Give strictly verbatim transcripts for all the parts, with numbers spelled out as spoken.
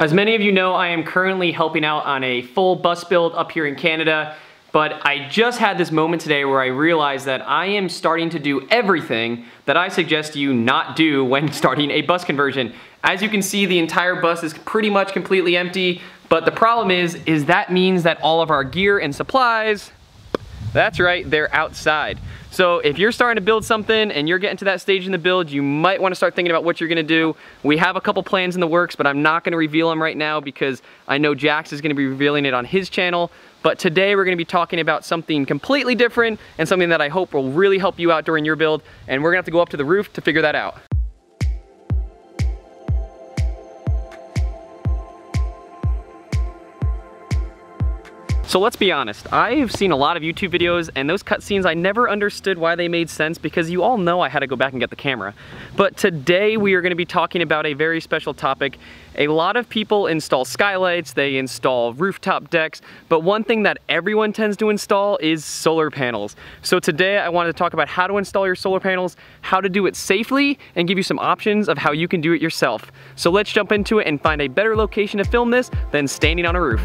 As many of you know, I am currently helping out on a full bus build up here in Canada, but I just had this moment today where I realized that I am starting to do everything that I suggest you not do when starting a bus conversion. As you can see, the entire bus is pretty much completely empty, but the problem is, is that means that all of our gear and supplies, that's right, they're outside. So if you're starting to build something and you're getting to that stage in the build, you might want to start thinking about what you're going to do. We have a couple plans in the works, but I'm not going to reveal them right now because I know Jax is going to be revealing it on his channel. But today we're going to be talking about something completely different and something that I hope will really help you out during your build. And we're going to have to go up to the roof to figure that out. So let's be honest, I've seen a lot of YouTube videos and those cutscenes, I never understood why they made sense because you all know I had to go back and get the camera. But today we are going to be talking about a very special topic. A lot of people install skylights, they install rooftop decks, but one thing that everyone tends to install is solar panels. So today I wanted to talk about how to install your solar panels, how to do it safely, and give you some options of how you can do it yourself. So let's jump into it and find a better location to film this than standing on a roof.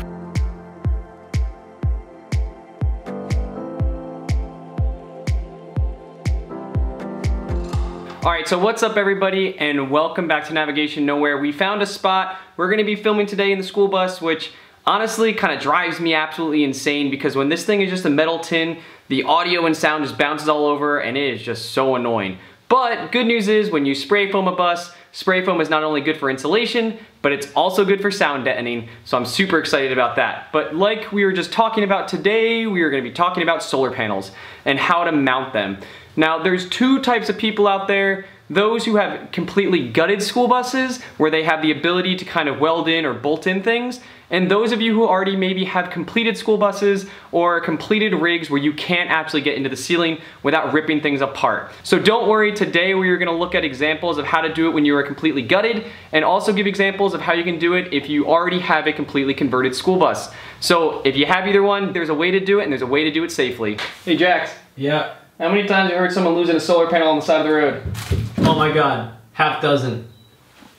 All right, so what's up everybody and welcome back to Navigation Nowhere. We found a spot. We're gonna be filming today in the school bus, which honestly kind of drives me absolutely insane because when this thing is just a metal tin, the audio and sound just bounces all over and it is just so annoying. But good news is when you spray foam a bus, spray foam is not only good for insulation, but it's also good for sound deadening, so I'm super excited about that. But like we were just talking about today, we are gonna be talking about solar panels and how to mount them. Now, there's two types of people out there. Those who have completely gutted school buses, where they have the ability to kind of weld in or bolt in things, and those of you who already maybe have completed school buses or completed rigs where you can't actually get into the ceiling without ripping things apart. So don't worry, today we are gonna look at examples of how to do it when you are completely gutted, and also give examples of how you can do it if you already have a completely converted school bus. So if you have either one, there's a way to do it, and there's a way to do it safely. Hey, Jax. Yeah. How many times have you heard someone losing a solar panel on the side of the road? Oh my god, half dozen.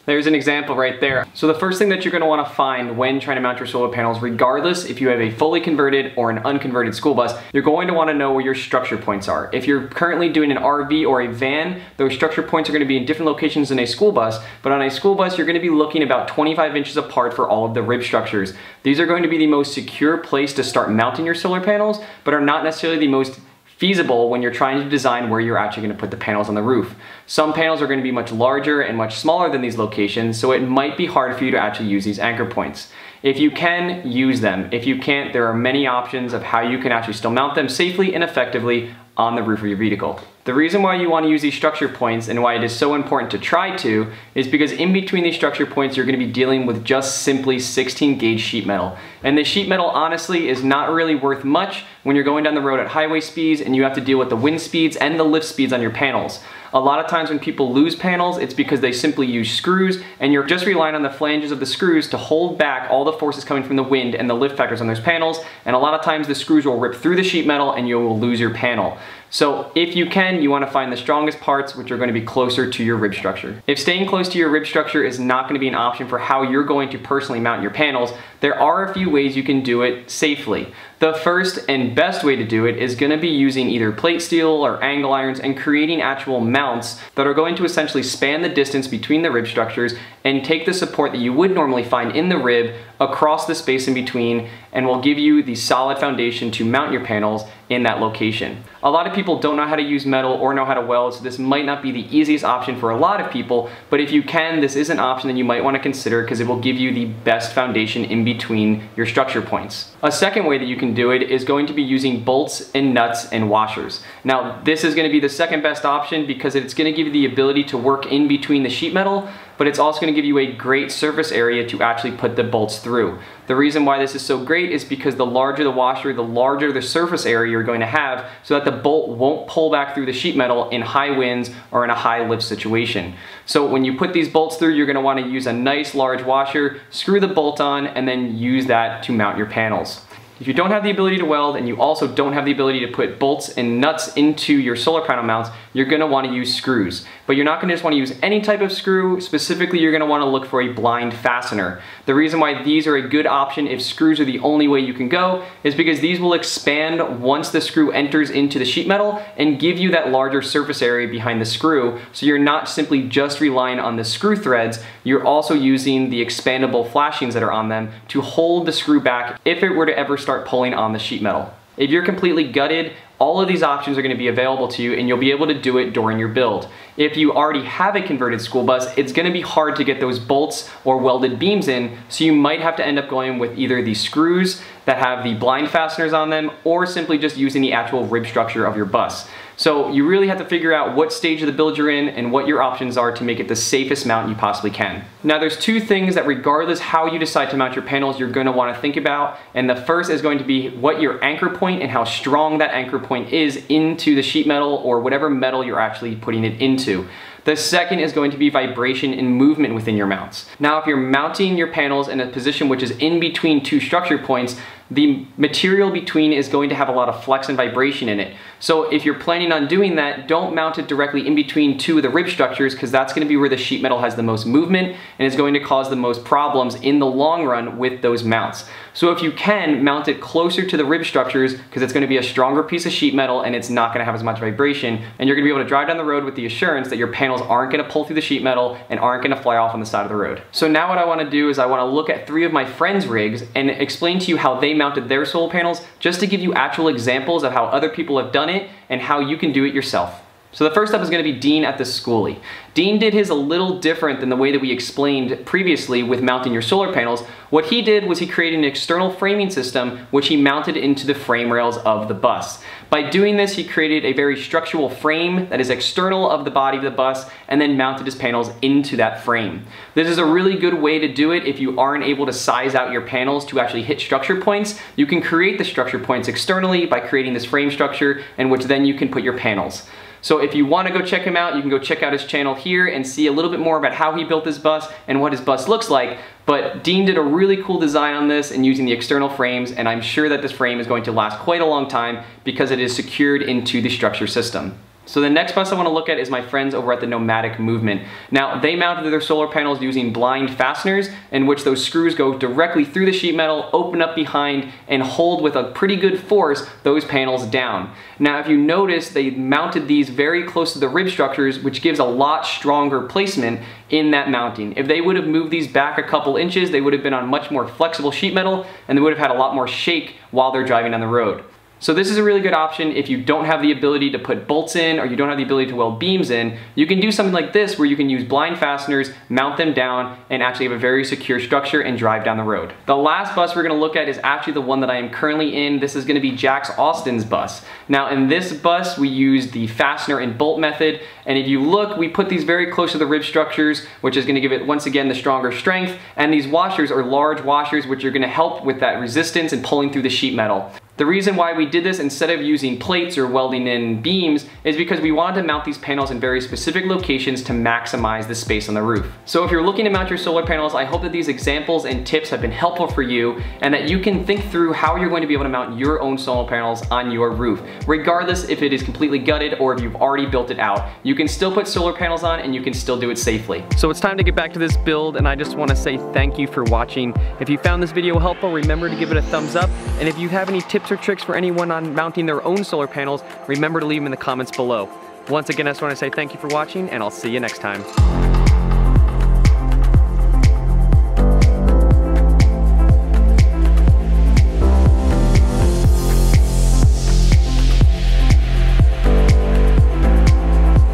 There's an example right there. So the first thing that you're going to want to find when trying to mount your solar panels, regardless if you have a fully converted or an unconverted school bus, you're going to want to know where your structure points are. If you're currently doing an R V or a van, those structure points are going to be in different locations than a school bus, but on a school bus, you're going to be looking about twenty-five inches apart for all of the rib structures. These are going to be the most secure place to start mounting your solar panels, but are not necessarily the most feasible when you're trying to design where you're actually going to put the panels on the roof. Some panels are going to be much larger and much smaller than these locations, so it might be hard for you to actually use these anchor points. If you can, use them. If you can't, there are many options of how you can actually still mount them safely and effectively on the roof of your vehicle. The reason why you want to use these structure points and why it is so important to try to is because in between these structure points, you're going to be dealing with just simply sixteen gauge sheet metal. And the sheet metal honestly is not really worth much when you're going down the road at highway speeds and you have to deal with the wind speeds and the lift speeds on your panels. A lot of times when people lose panels, it's because they simply use screws and you're just relying on the flanges of the screws to hold back all the forces coming from the wind and the lift factors on those panels. And a lot of times the screws will rip through the sheet metal and you will lose your panel. So if you can, you want to find the strongest parts, which are going to be closer to your rib structure. If staying close to your rib structure is not going to be an option for how you're going to personally mount your panels, there are a few ways you can do it safely. The first and best way to do it is going to be using either plate steel or angle irons and creating actual mounts that are going to essentially span the distance between the rib structures and take the support that you would normally find in the rib across the space in between and will give you the solid foundation to mount your panels in that location. A lot of people don't know how to use metal or know how to weld, so this might not be the easiest option for a lot of people, but if you can, this is an option that you might want to consider because it will give you the best foundation in between your structure points. A second way that you can do it is going to be using bolts and nuts and washers. Now, this is going to be the second best option because it's going to give you the ability to work in between the sheet metal, but it's also going to give you a great surface area to actually put the bolts through. The reason why this is so great is because the larger the washer, the larger the surface area you're going to have so that the bolt won't pull back through the sheet metal in high winds or in a high lift situation. So when you put these bolts through, you're going to want to use a nice large washer, screw the bolt on, and then use that to mount your panels. If you don't have the ability to weld and you also don't have the ability to put bolts and nuts into your solar panel mounts, you're gonna wanna use screws. But you're not gonna just wanna use any type of screw. Specifically, you're gonna wanna look for a blind fastener. The reason why these are a good option if screws are the only way you can go is because these will expand once the screw enters into the sheet metal and give you that larger surface area behind the screw. So you're not simply just relying on the screw threads, you're also using the expandable flashings that are on them to hold the screw back if it were to ever start pulling on the sheet metal. If you're completely gutted, all of these options are going to be available to you and you'll be able to do it during your build. If you already have a converted school bus, it's going to be hard to get those bolts or welded beams in, so you might have to end up going with either the screws that have the blind fasteners on them or simply just using the actual rib structure of your bus. So you really have to figure out what stage of the build you're in and what your options are to make it the safest mount you possibly can. Now there's two things that regardless how you decide to mount your panels, you're going to want to think about. And the first is going to be what your anchor point and how strong that anchor point is into the sheet metal or whatever metal you're actually putting it into. The second is going to be vibration and movement within your mounts. Now, if you're mounting your panels in a position which is in between two structure points, the material between is going to have a lot of flex and vibration in it. So if you're planning on doing that, don't mount it directly in between two of the rib structures because that's going to be where the sheet metal has the most movement and is going to cause the most problems in the long run with those mounts. So if you can, mount it closer to the rib structures because it's going to be a stronger piece of sheet metal and it's not going to have as much vibration, and you're going to be able to drive down the road with the assurance that your panel aren't going to pull through the sheet metal and aren't going to fly off on the side of the road. So now what I want to do is I want to look at three of my friends' rigs and explain to you how they mounted their solar panels, just to give you actual examples of how other people have done it and how you can do it yourself. So the first up is going to be Dean at the schoolie. Dean did his a little different than the way that we explained previously with mounting your solar panels. What he did was he created an external framing system which he mounted into the frame rails of the bus. By doing this, he created a very structural frame that is external of the body of the bus and then mounted his panels into that frame. This is a really good way to do it if you aren't able to size out your panels to actually hit structure points. You can create the structure points externally by creating this frame structure in which then you can put your panels. So if you want to go check him out, you can go check out his channel here and see a little bit more about how he built his bus and what his bus looks like. But Dean did a really cool design on this and using the external frames, and I'm sure that this frame is going to last quite a long time because it is secured into the structure system. So the next bus I want to look at is my friends over at the Nomadic Movement. Now, they mounted their solar panels using blind fasteners in which those screws go directly through the sheet metal, open up behind, and hold with a pretty good force those panels down. Now, if you notice, they mounted these very close to the rib structures, which gives a lot stronger placement in that mounting. If they would have moved these back a couple inches, they would have been on much more flexible sheet metal, and they would have had a lot more shake while they're driving down the road. So this is a really good option if you don't have the ability to put bolts in or you don't have the ability to weld beams in. You can do something like this where you can use blind fasteners, mount them down, and actually have a very secure structure and drive down the road. The last bus we're going to look at is actually the one that I am currently in. This is going to be Jax Austin's bus. Now in this bus we use the fastener and bolt method, and if you look, we put these very close to the rib structures, which is going to give it once again the stronger strength, and these washers are large washers which are going to help with that resistance and pulling through the sheet metal. The reason why we did this instead of using plates or welding in beams is because we wanted to mount these panels in very specific locations to maximize the space on the roof. So if you're looking to mount your solar panels, I hope that these examples and tips have been helpful for you and that you can think through how you're going to be able to mount your own solar panels on your roof. Regardless if it is completely gutted or if you've already built it out, you can still put solar panels on and you can still do it safely. So it's time to get back to this build, and I just want to say thank you for watching. If you found this video helpful, remember to give it a thumbs up, and if you have any tips or tricks for anyone on mounting their own solar panels, remember to leave them in the comments below. Once again, I just want to say thank you for watching, and I'll see you next time.